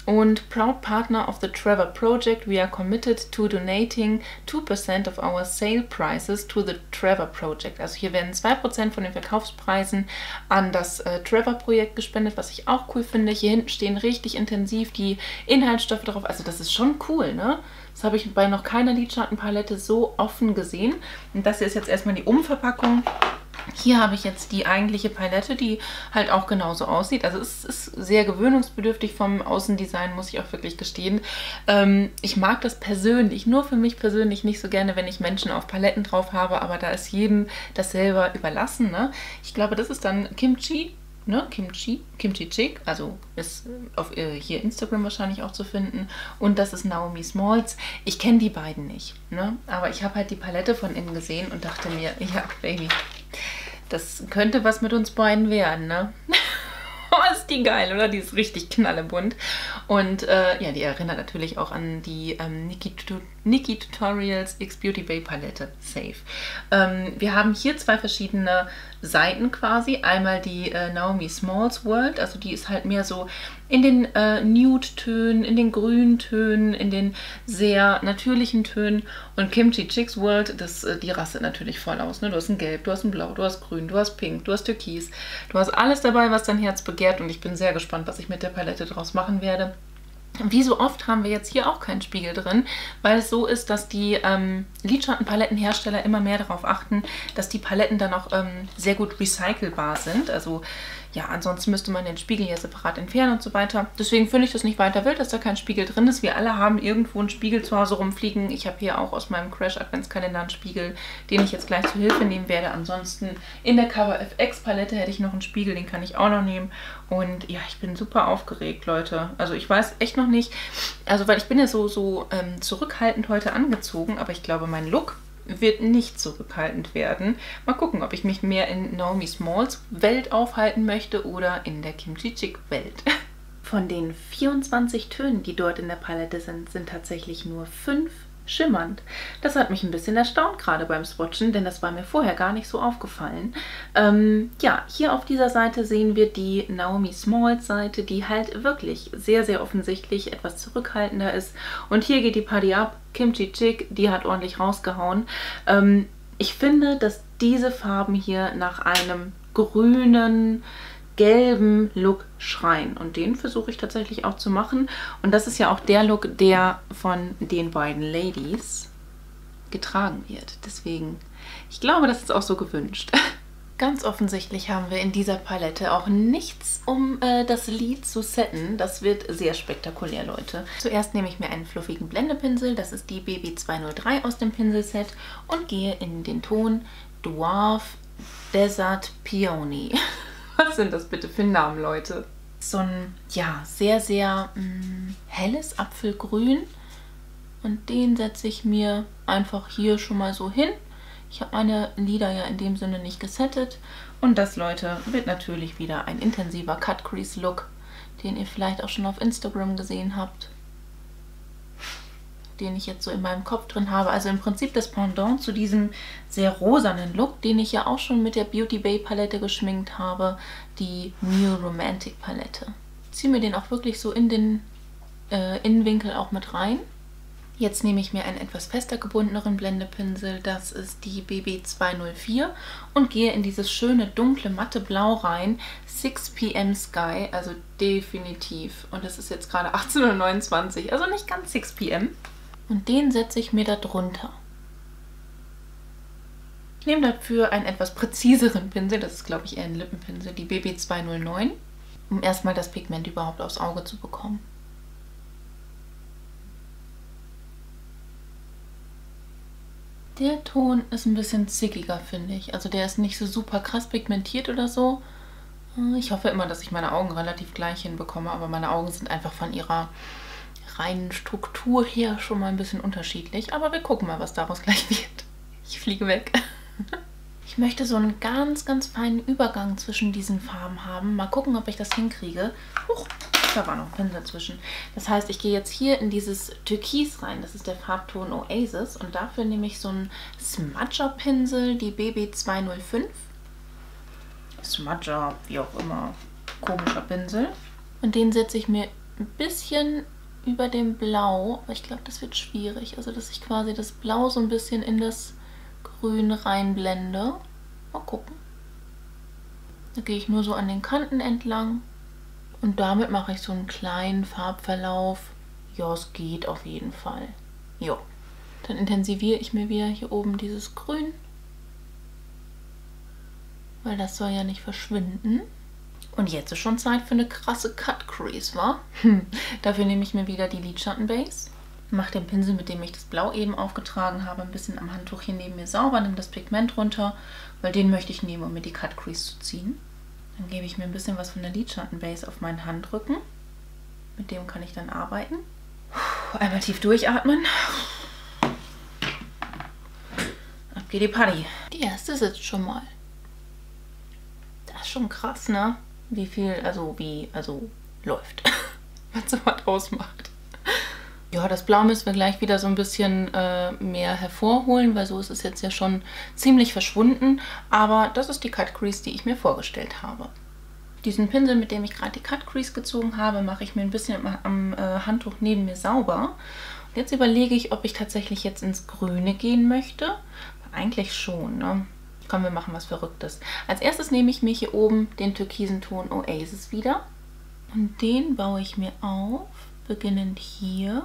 Und proud partner of the Trevor Project, we are committed to donating two percent of our sale prices to the Trevor Project. Also hier werden zwei Prozent von den Verkaufspreisen an das äh, Trevor Projekt gespendet, was ich auch cool finde. Hier hinten stehen richtig intensiv die Inhaltsstoffe drauf. Also das ist schon cool, ne? Das habe ich bei noch keiner Lidschattenpalette so offen gesehen. Und das hier ist jetzt erstmal die Umverpackung. Hier habe ich jetzt die eigentliche Palette, die halt auch genauso aussieht. Also es ist sehr gewöhnungsbedürftig vom Außendesign, muss ich auch wirklich gestehen. Ähm, ich mag das persönlich, nur für mich persönlich nicht so gerne, wenn ich Menschen auf Paletten drauf habe, aber da ist jedem das selber überlassen, ne? Ich glaube, das ist dann Kimchi, ne? Kimchi, Kimchi Chic, also ist auf äh, hier Instagram wahrscheinlich auch zu finden. Und das ist Naomi Smalls. Ich kenne die beiden nicht, ne? Aber ich habe halt die Palette von innen gesehen und dachte mir, ja, Baby, das könnte was mit uns beiden werden, ne? Oh, ist die geil, oder? Die ist richtig knallebunt. Und äh, ja, die erinnert natürlich auch an die ähm, Nikki, Tut Nikki Tutorials X Beauty Bay Palette. Safe. Ähm, wir haben hier zwei verschiedene Seiten quasi. Einmal die äh, Naomi Smalls World. Also die ist halt mehr so in den äh, Nude-Tönen, in den grünen Tönen, in den sehr natürlichen Tönen. Und Kimchi Chicks World, das, äh, die rastet natürlich voll aus, ne? Du hast ein Gelb, du hast ein Blau, du hast Grün, du hast Pink, du hast Türkis. Du hast alles dabei, was dein Herz begehrt. Und ich bin sehr gespannt, was ich mit der Palette draus machen werde. Wie so oft haben wir jetzt hier auch keinen Spiegel drin, weil es so ist, dass die ähm, Lidschattenpalettenhersteller immer mehr darauf achten, dass die Paletten dann auch ähm, sehr gut recycelbar sind. Also ja, ansonsten müsste man den Spiegel hier separat entfernen und so weiter. Deswegen finde ich das nicht weiter wild, dass da kein Spiegel drin ist. Wir alle haben irgendwo einen Spiegel zu Hause rumfliegen. Ich habe hier auch aus meinem Crash Adventskalender einen Spiegel, den ich jetzt gleich zur Hilfe nehmen werde. Ansonsten in der Cover F X Palette hätte ich noch einen Spiegel, den kann ich auch noch nehmen. Und ja, ich bin super aufgeregt, Leute. Also ich weiß echt noch nicht, also weil ich bin ja so, so ähm, zurückhaltend heute angezogen, aber ich glaube, mein Look wird nicht zurückhaltend werden. Mal gucken, ob ich mich mehr in Naomi Smalls Welt aufhalten möchte oder in der Kimchi Chic Welt. Von den vierundzwanzig Tönen, die dort in der Palette sind, sind tatsächlich nur fünf schimmernd. Das hat mich ein bisschen erstaunt gerade beim Swatchen, denn das war mir vorher gar nicht so aufgefallen. Ähm, ja, hier auf dieser Seite sehen wir die Naomi Smalls Seite, die halt wirklich sehr, sehr offensichtlich etwas zurückhaltender ist. Und hier geht die Party ab. Kimchi Chic, die hat ordentlich rausgehauen. Ähm, ich finde, dass diese Farben hier nach einem grünen, gelben Look schreien. Und den versuche ich tatsächlich auch zu machen. Und das ist ja auch der Look, der von den beiden Ladies getragen wird. Deswegen, ich glaube, das ist auch so gewünscht. Ganz offensichtlich haben wir in dieser Palette auch nichts, um äh, das Lid zu setten. Das wird sehr spektakulär, Leute. Zuerst nehme ich mir einen fluffigen Blendepinsel. Das ist die B B zwei null drei aus dem Pinselset. Und gehe in den Ton Dwarf Desert Peony. Was sind das bitte für Namen, Leute? So ein, ja, sehr, sehr mh, helles Apfelgrün. Und den setze ich mir einfach hier schon mal so hin. Ich habe meine Lider ja in dem Sinne nicht gesettet. Und das, Leute, wird natürlich wieder ein intensiver Cut-Crease-Look, den ihr vielleicht auch schon auf Instagram gesehen habt, den ich jetzt so in meinem Kopf drin habe. Also im Prinzip das Pendant zu diesem sehr rosanen Look, den ich ja auch schon mit der Beauty Bay Palette geschminkt habe, die New Romantic Palette. Ich ziehe mir den auch wirklich so in den äh, Innenwinkel auch mit rein. Jetzt nehme ich mir einen etwas fester gebundeneren Blendepinsel, das ist die B B zwei null vier, und gehe in dieses schöne dunkle matte Blau rein, six P M Sky, also definitiv. Und es ist jetzt gerade achtzehn Uhr neunundzwanzig, also nicht ganz six P M. Und den setze ich mir da drunter. Ich nehme dafür einen etwas präziseren Pinsel, das ist, glaube ich, eher ein Lippenpinsel, die B B zwei null neun, um erstmal das Pigment überhaupt aufs Auge zu bekommen. Der Ton ist ein bisschen zickiger, finde ich. Also der ist nicht so super krass pigmentiert oder so. Ich hoffe immer, dass ich meine Augen relativ gleich hinbekomme, aber meine Augen sind einfach von ihrer reinen Struktur her schon mal ein bisschen unterschiedlich, aber wir gucken mal, was daraus gleich wird. Ich fliege weg. Ich möchte so einen ganz, ganz feinen Übergang zwischen diesen Farben haben. Mal gucken, ob ich das hinkriege. Huch, da war noch ein Pinsel zwischen. Das heißt, ich gehe jetzt hier in dieses Türkis rein. Das ist der Farbton Oasis und dafür nehme ich so einen Smudger-Pinsel, die B B zwei null fünf. Smudger, wie auch immer, komischer Pinsel. Und den setze ich mir ein bisschen über dem Blau, aber ich glaube, das wird schwierig. Also, dass ich quasi das Blau so ein bisschen in das Grün reinblende. Mal gucken. Da gehe ich nur so an den Kanten entlang. Und damit mache ich so einen kleinen Farbverlauf. Ja, es geht auf jeden Fall. Jo. Dann intensiviere ich mir wieder hier oben dieses Grün. Weil das soll ja nicht verschwinden. Und jetzt ist schon Zeit für eine krasse Cut-Crease, wa? Hm. Dafür nehme ich mir wieder die Lidschatten-Base, mache den Pinsel, mit dem ich das Blau eben aufgetragen habe, ein bisschen am Handtuch hier neben mir sauber, nehme das Pigment runter, weil den möchte ich nehmen, um mir die Cut-Crease zu ziehen. Dann gebe ich mir ein bisschen was von der Lidschatten-Base auf meinen Handrücken. Mit dem kann ich dann arbeiten. Einmal tief durchatmen. Ab geht die Party. Die erste sitzt schon mal. Das ist schon krass, ne? Wie viel, also wie, also läuft, wenn so was ausmacht. Ja, das Blau müssen wir gleich wieder so ein bisschen äh, mehr hervorholen, weil so ist es jetzt ja schon ziemlich verschwunden. Aber das ist die Cut Crease, die ich mir vorgestellt habe. Diesen Pinsel, mit dem ich gerade die Cut Crease gezogen habe, mache ich mir ein bisschen am, am äh, Handtuch neben mir sauber. Und jetzt überlege ich, ob ich tatsächlich jetzt ins Grüne gehen möchte. Eigentlich schon, ne? Komm, wir machen was Verrücktes. Als erstes nehme ich mir hier oben den türkisen Ton Oasis wieder. Und den baue ich mir auf, beginnend hier.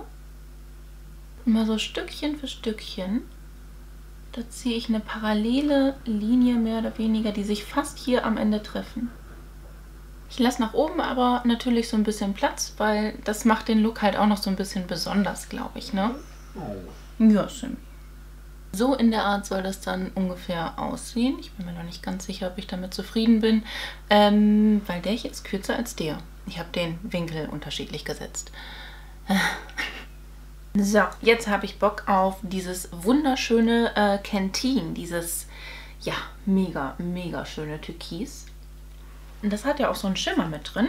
Immer so Stückchen für Stückchen. Da ziehe ich eine parallele Linie mehr oder weniger, die sich fast hier am Ende treffen. Ich lasse nach oben aber natürlich so ein bisschen Platz, weil das macht den Look halt auch noch so ein bisschen besonders, glaube ich, ne? Ja, schön. So in der Art soll das dann ungefähr aussehen. Ich bin mir noch nicht ganz sicher, ob ich damit zufrieden bin, ähm, weil der hier ist kürzer als der. Ich habe den Winkel unterschiedlich gesetzt. So, jetzt habe ich Bock auf dieses wunderschöne äh, Canteen, dieses, ja, mega, mega schöne Türkis. Und das hat ja auch so einen Schimmer mit drin.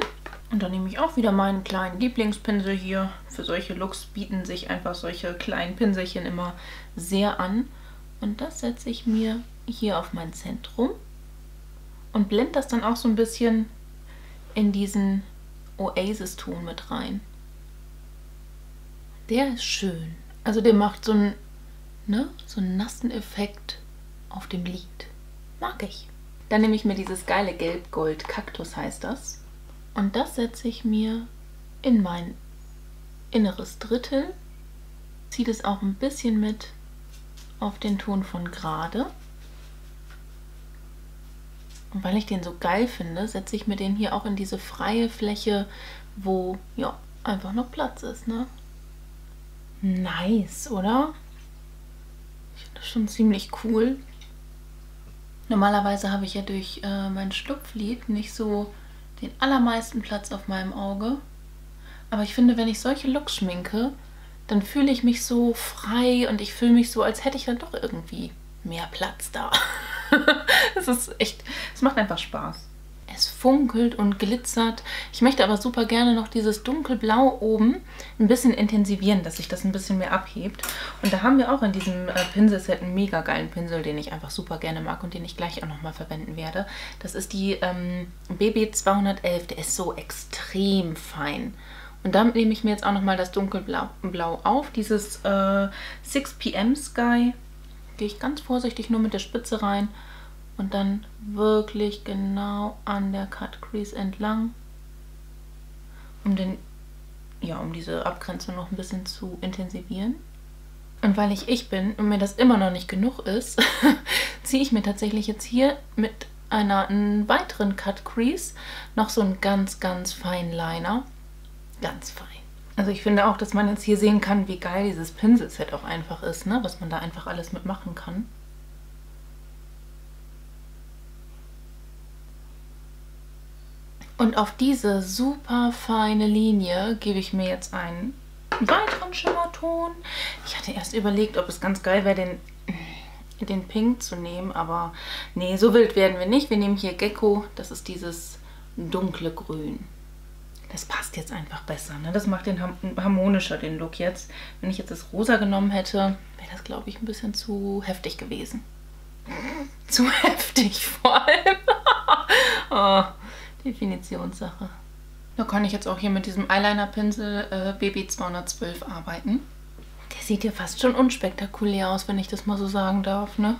Und dann nehme ich auch wieder meinen kleinen Lieblingspinsel hier. Für solche Looks bieten sich einfach solche kleinen Pinselchen immer sehr an. Und das setze ich mir hier auf mein Zentrum und blende das dann auch so ein bisschen in diesen Oasis-Ton mit rein. Der ist schön. Also der macht so einen, ne, so einen nassen Effekt auf dem Lid. Mag ich. Dann nehme ich mir dieses geile Gelb-Gold, Kaktus heißt das. Und das setze ich mir in mein inneres Drittel. Ziehe das auch ein bisschen mit auf den Ton von gerade. Und weil ich den so geil finde, setze ich mir den hier auch in diese freie Fläche, wo ja einfach noch Platz ist, ne? Nice, oder? Ich finde das schon ziemlich cool. Normalerweise habe ich ja durch äh, mein Schlupflid nicht so den allermeisten Platz auf meinem Auge. Aber ich finde, wenn ich solche Looks schminke, dann fühle ich mich so frei und ich fühle mich so, als hätte ich dann doch irgendwie mehr Platz da. Das ist echt, es macht einfach Spaß. Es funkelt und glitzert. Ich möchte aber super gerne noch dieses dunkelblau oben ein bisschen intensivieren, dass sich das ein bisschen mehr abhebt. Und da haben wir auch in diesem Pinselset einen mega geilen Pinsel, den ich einfach super gerne mag und den ich gleich auch nochmal verwenden werde. Das ist die ähm, B B zweihundertelf, der ist so extrem fein. Und damit nehme ich mir jetzt auch nochmal das dunkelblau Blau auf, dieses äh, six P M Sky. Gehe ich ganz vorsichtig nur mit der Spitze rein. Und dann wirklich genau an der Cut Crease entlang, um den, ja, um diese Abgrenzung noch ein bisschen zu intensivieren. Und weil ich ich bin und mir das immer noch nicht genug ist, ziehe ich mir tatsächlich jetzt hier mit einer weiteren Cut Crease noch so einen ganz, ganz feinen Liner. Ganz fein. Also ich finde auch, dass man jetzt hier sehen kann, wie geil dieses Pinselset auch einfach ist, ne? Was man da einfach alles mitmachen kann. Und auf diese super feine Linie gebe ich mir jetzt einen weiteren Schimmerton. Ich hatte erst überlegt, ob es ganz geil wäre, den, den Pink zu nehmen, aber nee, so wild werden wir nicht. Wir nehmen hier Gecko, das ist dieses dunkle Grün. Das passt jetzt einfach besser, ne? Das macht den harmonischer, den Look jetzt. Wenn ich jetzt das Rosa genommen hätte, wäre das, glaube ich, ein bisschen zu heftig gewesen. Zu heftig vor allem. Oh. Definitionssache. Da kann ich jetzt auch hier mit diesem Eyeliner-Pinsel äh, B B zweihundertzwölf arbeiten. Der sieht ja fast schon unspektakulär aus, wenn ich das mal so sagen darf, ne?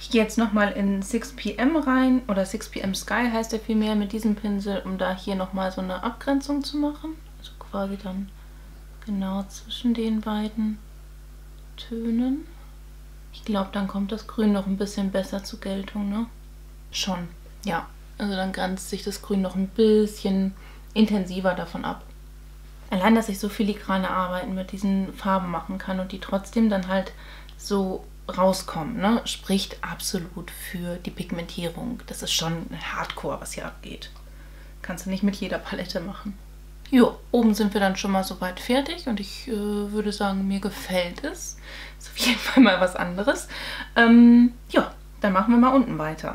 Ich gehe jetzt nochmal in six P M rein, oder six P M Sky heißt der vielmehr, mit diesem Pinsel, um da hier nochmal so eine Abgrenzung zu machen. Also quasi dann genau zwischen den beiden Tönen. Ich glaube, dann kommt das Grün noch ein bisschen besser zur Geltung, ne? Schon, ja. Also dann grenzt sich das Grün noch ein bisschen intensiver davon ab. Allein, dass ich so filigrane Arbeiten mit diesen Farben machen kann und die trotzdem dann halt so rauskommen, ne, spricht absolut für die Pigmentierung. Das ist schon hardcore, was hier abgeht. Kannst du nicht mit jeder Palette machen. Jo, oben sind wir dann schon mal soweit fertig und ich äh, würde sagen, mir gefällt es. Ist auf jeden Fall mal was anderes. Ähm, ja, dann machen wir mal unten weiter.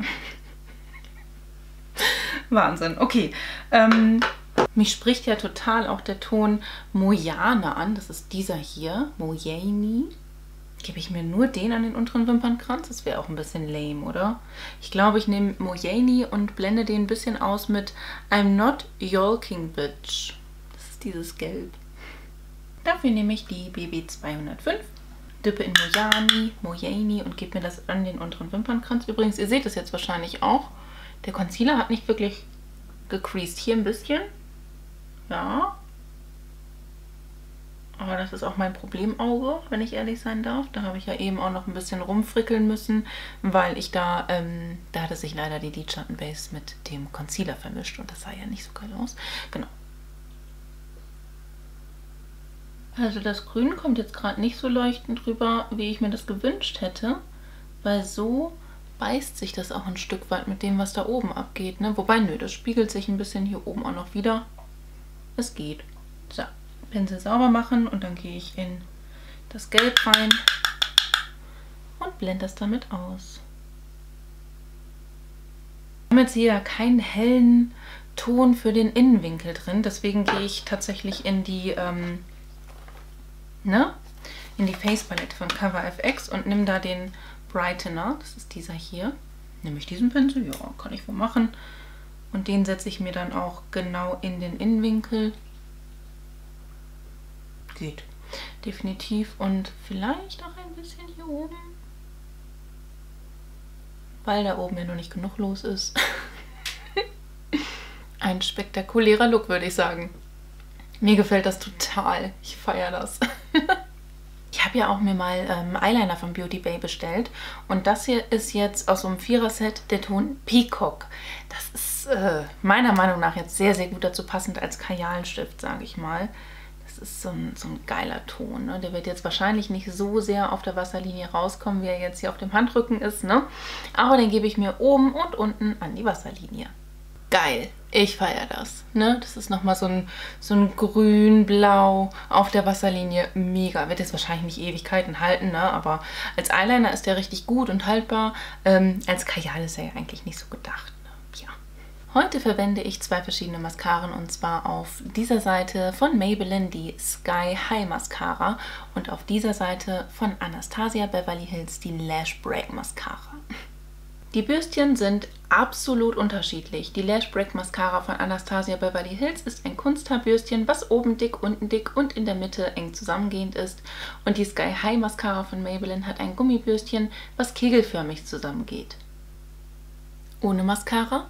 Wahnsinn, okay. Ähm, mich spricht ja total auch der Ton Mojane an. Das ist dieser hier, Mojani. Gebe ich mir nur den an den unteren Wimpernkranz? Das wäre auch ein bisschen lame, oder? Ich glaube, ich nehme Mojani und blende den ein bisschen aus mit I'm not Yolking Bitch. Das ist dieses Gelb. Dafür nehme ich die B B zweihundertfünf. Dippe in Mojani, Mojani und gebe mir das an den unteren Wimpernkranz. Übrigens, ihr seht das jetzt wahrscheinlich auch. Der Concealer hat nicht wirklich gecreased. Hier ein bisschen. Ja. Aber das ist auch mein Problemauge, wenn ich ehrlich sein darf. Da habe ich ja eben auch noch ein bisschen rumfrickeln müssen, weil ich da, ähm, da hatte sich leider die Lidschattenbase mit dem Concealer vermischt und das sah ja nicht so geil aus. Genau. Also das Grün kommt jetzt gerade nicht so leuchtend rüber, wie ich mir das gewünscht hätte, weil so beißt sich das auch ein Stück weit mit dem, was da oben abgeht, ne? Wobei, nö, das spiegelt sich ein bisschen hier oben auch noch wieder. Es geht. So. Pinsel sauber machen und dann gehe ich in das Gelb rein und blende das damit aus. Wir haben jetzt hier keinen hellen Ton für den Innenwinkel drin, deswegen gehe ich tatsächlich in die, ähm, ne? in die Face-Palette von Cover F X und nehme da den Brightener, das ist dieser hier. Nehme ich diesen Pinsel, ja, kann ich wohl machen. Und den setze ich mir dann auch genau in den Innenwinkel. Geht. Definitiv und vielleicht auch ein bisschen hier oben, weil da oben ja noch nicht genug los ist. Ein spektakulärer Look, würde ich sagen. Mir gefällt das total. Ich feiere das. Ich habe ja auch mir mal ähm, Eyeliner von Beauty Bay bestellt und das hier ist jetzt aus so einem Vierer-Set der Ton Peacock. Das ist äh, meiner Meinung nach jetzt sehr, sehr gut dazu passend als Kajalenstift, sage ich mal. Ist so ein, so ein geiler Ton, ne? Der wird jetzt wahrscheinlich nicht so sehr auf der Wasserlinie rauskommen, wie er jetzt hier auf dem Handrücken ist, ne? Aber den gebe ich mir oben und unten an die Wasserlinie. Geil, ich feiere das, ne? Das ist nochmal so ein, so ein grün-blau auf der Wasserlinie, mega. Wird jetzt wahrscheinlich nicht Ewigkeiten halten, ne? Aber als Eyeliner ist der richtig gut und haltbar. Ähm, als Kajal ist er ja eigentlich nicht so gedacht. Heute verwende ich zwei verschiedene Mascaren und zwar auf dieser Seite von Maybelline die Sky High Mascara und auf dieser Seite von Anastasia Beverly Hills die Lash Break Mascara. Die Bürstchen sind absolut unterschiedlich. Die Lash Break Mascara von Anastasia Beverly Hills ist ein Kunsthaarbürstchen, was oben dick, unten dick und in der Mitte eng zusammengehend ist. Und die Sky High Mascara von Maybelline hat ein Gummibürstchen, was kegelförmig zusammengeht. Ohne Mascara.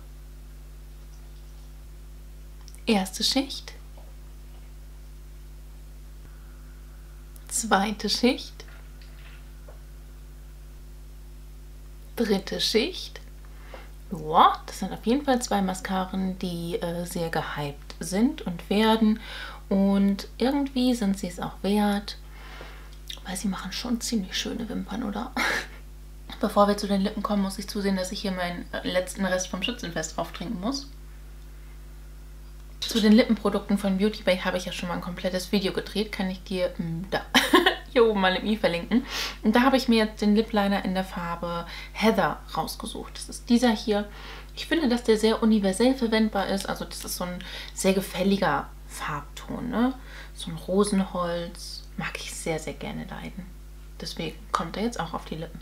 Erste Schicht, zweite Schicht, dritte Schicht. Ja, das sind auf jeden Fall zwei Mascaren, die äh, sehr gehypt sind und werden. Und irgendwie sind sie es auch wert, weil sie machen schon ziemlich schöne Wimpern, oder? Bevor wir zu den Lippen kommen, muss ich zusehen, dass ich hier meinen letzten Rest vom Schützenfest auftrinken muss. Zu den Lippenprodukten von Beauty Bay habe ich ja schon mal ein komplettes Video gedreht. Kann ich dir da, hier oben mal im i verlinken. Und da habe ich mir jetzt den Lip Liner in der Farbe Heather rausgesucht. Das ist dieser hier. Ich finde, dass der sehr universell verwendbar ist. Also das ist so ein sehr gefälliger Farbton, ne? So ein Rosenholz. Mag ich sehr, sehr gerne leiden. Deswegen kommt er jetzt auch auf die Lippen.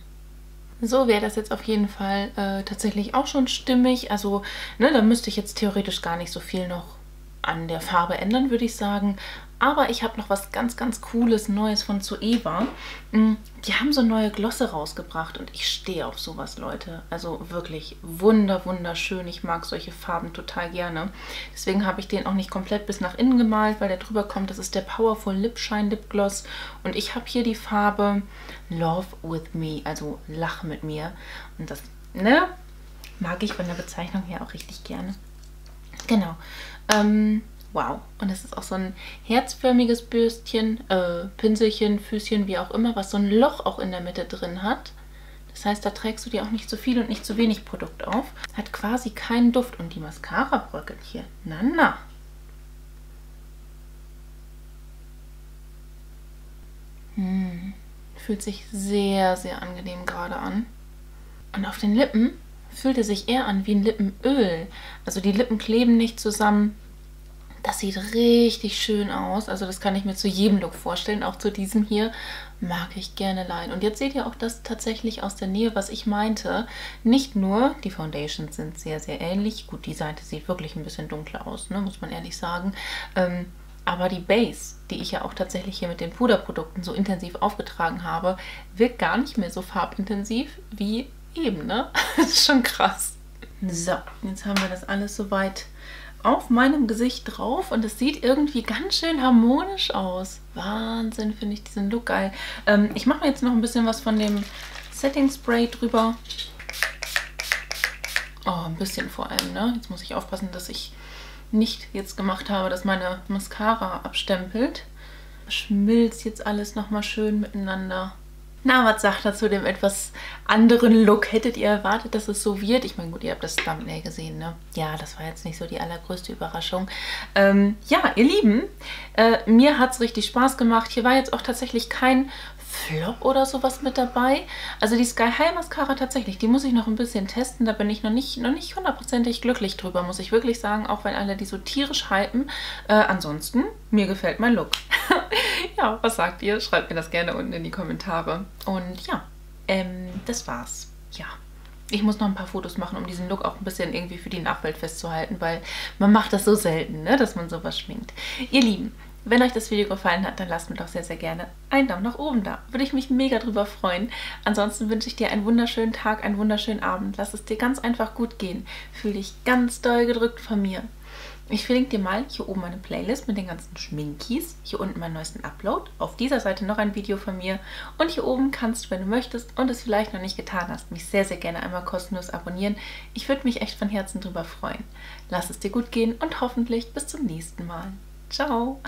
So wäre das jetzt auf jeden Fall äh, tatsächlich auch schon stimmig. Also ne, da müsste ich jetzt theoretisch gar nicht so viel noch an der Farbe ändern, würde ich sagen. Aber ich habe noch was ganz, ganz Cooles, Neues von Zoeva. Die haben so neue Glosse rausgebracht und ich stehe auf sowas, Leute. Also wirklich wunder, wunderschön. Ich mag solche Farben total gerne. Deswegen habe ich den auch nicht komplett bis nach innen gemalt, weil der drüber kommt. Das ist der Powerful Lip Shine Lip Gloss. Und ich habe hier die Farbe Love With Me, also Lach mit mir. Und das, ne, mag ich von der Bezeichnung her auch richtig gerne. Genau. Ähm, wow. Und das ist auch so ein herzförmiges Bürstchen, äh, Pinselchen, Füßchen, wie auch immer, was so ein Loch auch in der Mitte drin hat. Das heißt, da trägst du dir auch nicht zu viel und nicht zu wenig Produkt auf. Hat quasi keinen Duft. Und die Mascara bröckelt hier. Na, na. Hm. Fühlt sich sehr, sehr angenehm gerade an. Und auf den Lippen fühlt er sich eher an wie ein Lippenöl. Also die Lippen kleben nicht zusammen. Das sieht richtig schön aus. Also das kann ich mir zu jedem Look vorstellen, auch zu diesem hier. Mag ich gerne leiden. Und jetzt seht ihr auch das tatsächlich aus der Nähe, was ich meinte. Nicht nur, die Foundations sind sehr, sehr ähnlich. Gut, die Seite sieht wirklich ein bisschen dunkler aus, ne? Muss man ehrlich sagen. Ähm, aber die Base, die ich ja auch tatsächlich hier mit den Puderprodukten so intensiv aufgetragen habe, wirkt gar nicht mehr so farbintensiv wie eben, ne? Das ist schon krass. So, jetzt haben wir das alles soweit auf meinem Gesicht drauf und es sieht irgendwie ganz schön harmonisch aus. Wahnsinn, finde ich diesen Look geil. Ähm, ich mache mir jetzt noch ein bisschen was von dem Setting Spray drüber. Oh, ein bisschen vor allem, ne? Jetzt muss ich aufpassen, dass ich nicht jetzt gemacht habe, dass meine Mascara abstempelt. Schmilzt jetzt alles nochmal schön miteinander. Na, was sagt ihr zu dem etwas anderen Look? Hättet ihr erwartet, dass es so wird? Ich meine, gut, ihr habt das Thumbnail gesehen, ne? Ja, das war jetzt nicht so die allergrößte Überraschung. Ähm, ja, ihr Lieben, äh, mir hat es richtig Spaß gemacht. Hier war jetzt auch tatsächlich kein Flop oder sowas mit dabei. Also die Sky High Mascara tatsächlich, die muss ich noch ein bisschen testen. Da bin ich noch nicht, noch nicht hundertprozentig glücklich drüber, muss ich wirklich sagen. Auch wenn alle die so tierisch hypen. Äh, ansonsten, mir gefällt mein Look. Ja, was sagt ihr? Schreibt mir das gerne unten in die Kommentare. Und ja, ähm, das war's. Ja, ich muss noch ein paar Fotos machen, um diesen Look auch ein bisschen irgendwie für die Nachwelt festzuhalten, weil man macht das so selten, ne, dass man sowas schminkt. Ihr Lieben, wenn euch das Video gefallen hat, dann lasst mir doch sehr, sehr gerne einen Daumen nach oben da. Würde ich mich mega drüber freuen. Ansonsten wünsche ich dir einen wunderschönen Tag, einen wunderschönen Abend. Lass es dir ganz einfach gut gehen. Fühl dich ganz doll gedrückt von mir. Ich verlinke dir mal hier oben meine Playlist mit den ganzen Schminkies, hier unten meinen neuesten Upload, auf dieser Seite noch ein Video von mir und hier oben kannst du, wenn du möchtest und es vielleicht noch nicht getan hast, mich sehr, sehr gerne einmal kostenlos abonnieren. Ich würde mich echt von Herzen drüber freuen. Lass es dir gut gehen und hoffentlich bis zum nächsten Mal. Ciao!